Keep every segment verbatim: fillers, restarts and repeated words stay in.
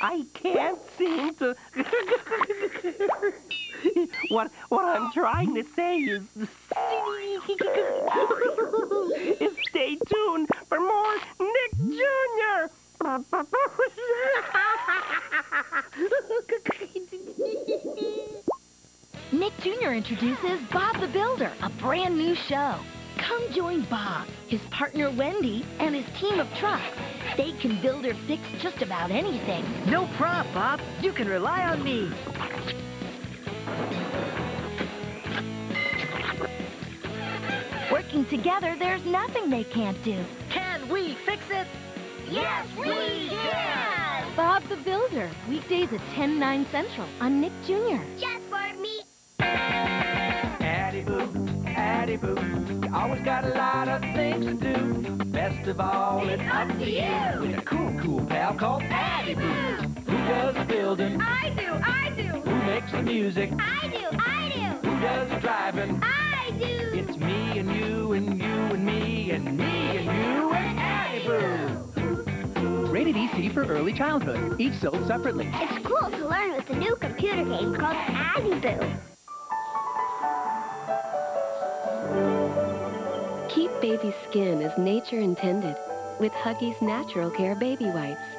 I can't seem to... What, what I'm trying to say is... is stay tuned for more Nick Junior Nick Junior introduces Bob the Builder, a brand new show. Come join Bob, his partner Wendy, and his team of trucks. They can build or fix just about anything. No prop, Bob. You can rely on me. Working together, there's nothing they can't do. Can we fix it? Yes, we can! Bob the Builder, weekdays at ten, nine Central on Nick Junior Just for me. Adiboo. Adiboo, you always got a lot of things to do. Best of all, it's, it's up to you. With a cool, cool pal called Adiboo. Who does the building? I do, I do. Who makes the music? I do, I do. Who does the driving? I do. It's me and you and you and me and me and you and Adiboo. Rated E C for early childhood. Each sold separately. It's cool to learn with a new computer game called Adiboo. Keep baby's skin as nature intended with Huggies Natural Care Baby Wipes.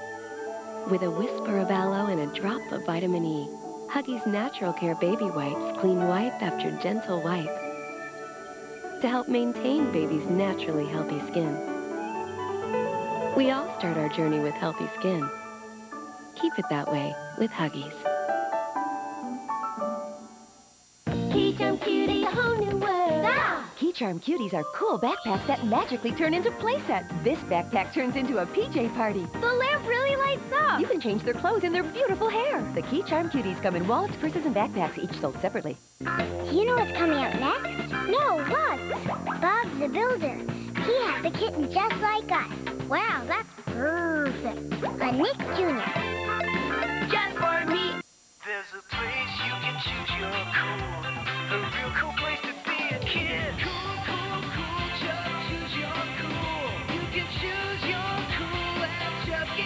With a whisper of aloe and a drop of vitamin E, Huggies Natural Care Baby Wipes clean wipe after gentle wipe to help maintain baby's naturally healthy skin. We all start our journey with healthy skin. Keep it that way with Huggies. Key Charm Cutie, a whole new world. Ah! Key Charm Cuties are cool backpacks that magically turn into playsets. This backpack turns into a P J party. The lamp really lights up. You can change their clothes and their beautiful hair. The Key Charm Cuties come in wallets, purses, and backpacks, each sold separately. Uh, do you know what's coming up next? No, what? Bob the Builder. He has a kitten just like us. Wow, that's perfect. A Nick Junior Just for me. There's a place you can choose your cool. A real cool place to be a kid. Cool, cool, cool, Chuck, choose your cool. You can choose your cool at Chuck E.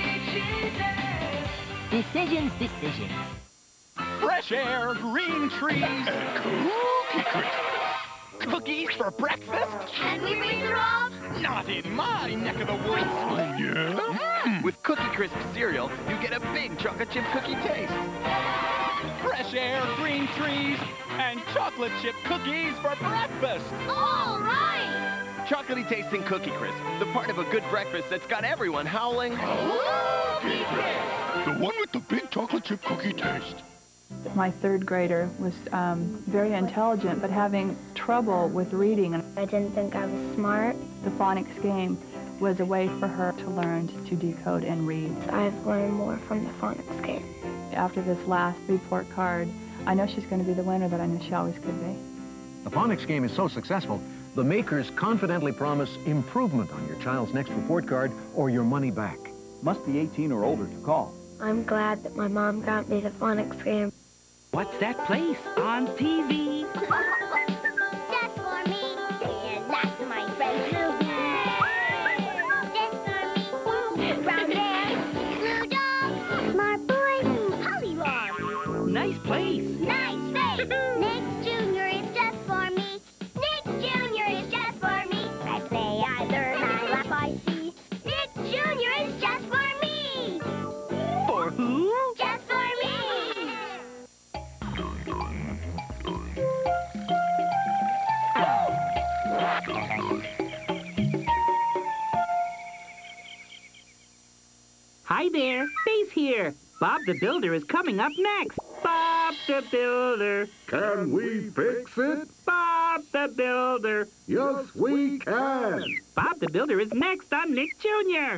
Cheese's. Decisions, decisions. Fresh air, green trees, and Cookie Crisp. Cookies for breakfast? Can we make it up? Not in my neck of the woods. Oh, yeah? Mm. With Cookie Crisp cereal, you get a big chocolate chip cookie taste. Fresh air, green trees, and chocolate chip cookies for breakfast. All right! Chocolatey tasting Cookie Crisp, the part of a good breakfast that's got everyone howling. Cookie Crisp! The one with the big chocolate chip cookie taste. My third grader was um, very intelligent, but having trouble with reading. I didn't think I was smart. The Phonics Game was a way for her to learn to decode and read. I've learned more from the Phonics Game. After this last report card, I know she's going to be the winner that I knew she always could be. The Phonics Game is so successful, the makers confidently promise improvement on your child's next report card or your money back. Must be eighteen or older to call. I'm glad that my mom got me the Phonics Game. What's that place on T V? That's for me. And that's my friend, too. That's for me. Brown bear. Blue dog. Smart boy. Hollywog. Nice place. Nice face. Nick Junior is just for me. Nick Junior is just for me. I play, I learn, I laugh, I see. Nick Junior is just for me. For who? Just for me. Hi there, Faith here. Bob the Builder is coming up next. Bob the Builder. Can we fix it? Bob the Builder. Yes, we can. Bob the Builder is next on Nick Junior